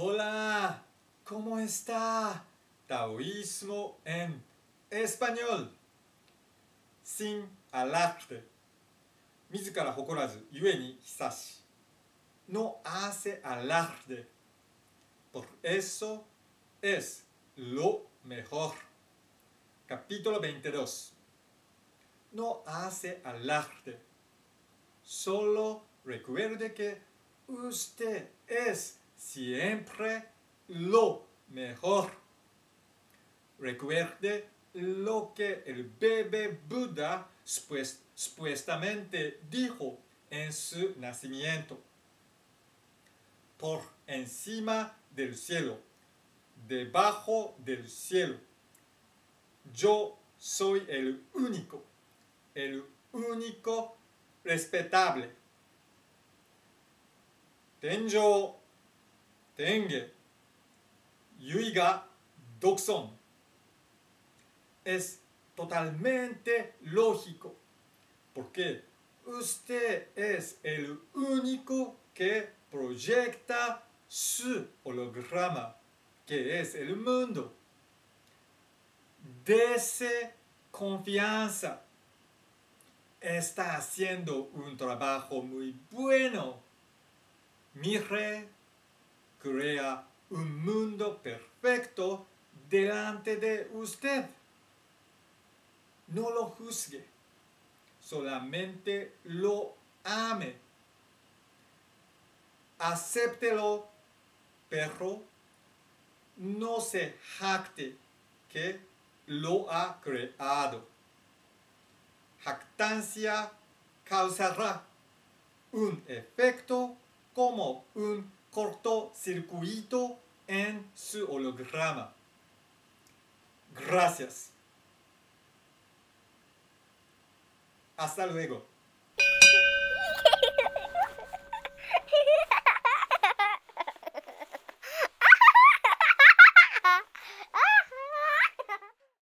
Hola, ¿cómo está? Taoísmo en español. Sin alaste. Mizukara hokorazu, yue ni hisashi. No hace alarde. Por eso es lo mejor. Capítulo 22. No hace alarde. Solo recuerde que usted es siempre lo mejor. Recuerde lo que el bebé Buda supuestamente dijo en su nacimiento. Por encima del cielo, debajo del cielo. Yo soy el único respetable. Tenjou, tenge, yui ga dokson. Es totalmente lógico, porque usted es el único que proyecta su holograma, que es el mundo. Dese confianza. Está haciendo un trabajo muy bueno. Mire, crea un mundo perfecto delante de usted. No lo juzgue, solamente lo ame. Acéptelo, pero no se jacte que lo ha creado. Jactancia causará un efecto como un cortocircuito en su holograma. Gracias. Hasta luego.